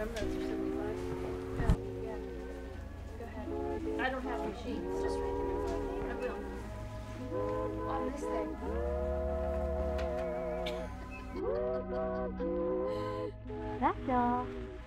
remember that's for 75? No. Yeah. Go ahead. I don't have the sheet. It's just right there. I will. On this thing. That's all.